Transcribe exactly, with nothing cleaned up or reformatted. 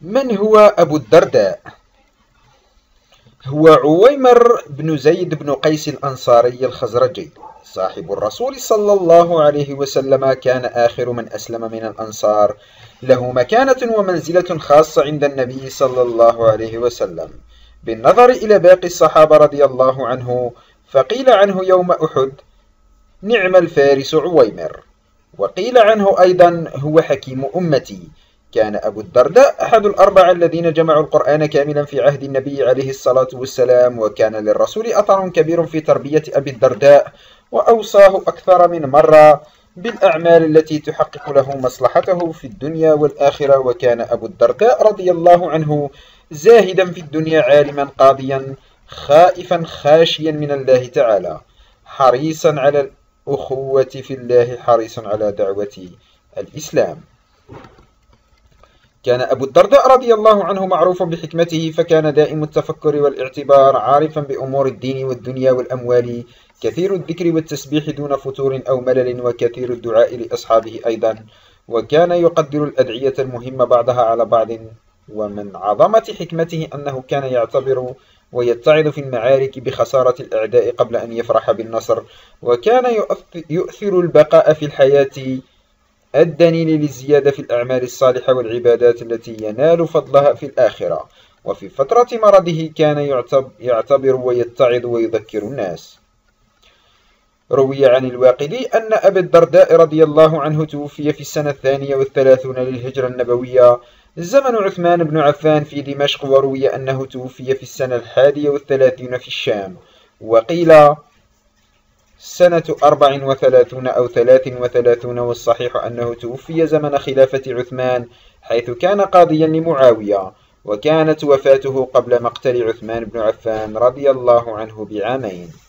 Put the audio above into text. من هو أبو الدرداء؟ هو عويمر بن زيد بن قيس الأنصاري الخزرجي صاحب الرسول صلى الله عليه وسلم، كان آخر من أسلم من الأنصار، له مكانة ومنزلة خاصة عند النبي صلى الله عليه وسلم بالنظر إلى باقي الصحابة رضي الله عنه. فقيل عنه يوم أحد: نعم الفارس عويمر. وقيل عنه أيضا: هو حكيم أمتي. كان أبو الدرداء أحد الأربعة الذين جمعوا القرآن كاملا في عهد النبي عليه الصلاة والسلام، وكان للرسول أثر كبير في تربية أبي الدرداء، وأوصاه أكثر من مرة بالأعمال التي تحقق له مصلحته في الدنيا والآخرة. وكان أبو الدرداء رضي الله عنه زاهدا في الدنيا، عالما قاضيا، خائفا خاشيا من الله تعالى، حريصا على الأخوة في الله، حريصا على دعوة الإسلام. كان أبو الدرداء رضي الله عنه معروفا بحكمته، فكان دائم التفكر والاعتبار، عارفا بأمور الدين والدنيا والأموال، كثير الذكر والتسبيح دون فتور أو ملل، وكثير الدعاء لأصحابه أيضا. وكان يقدر الأدعية المهمة بعضها على بعض. ومن عظمة حكمته أنه كان يعتبر ويتعظ في المعارك بخسارة الأعداء قبل أن يفرح بالنصر، وكان يؤثر البقاء في الحياة الدليل للزيادة في الأعمال الصالحة والعبادات التي ينال فضلها في الآخرة. وفي فترة مرضه كان يعتبر ويتعظ ويذكر الناس. روي عن الواقدي أن أبا الدرداء رضي الله عنه توفي في السنة الثانية والثلاثون للهجرة النبوية زمن عثمان بن عفان في دمشق، وروي أنه توفي في السنة الحادية والثلاثين في الشام، وقيل سنة أربع وثلاثون أو ثلاث وثلاثون، والصحيح أنه توفي زمن خلافة عثمان حيث كان قاضيا لمعاوية، وكانت وفاته قبل مقتل عثمان بن عفان رضي الله عنه بعامين.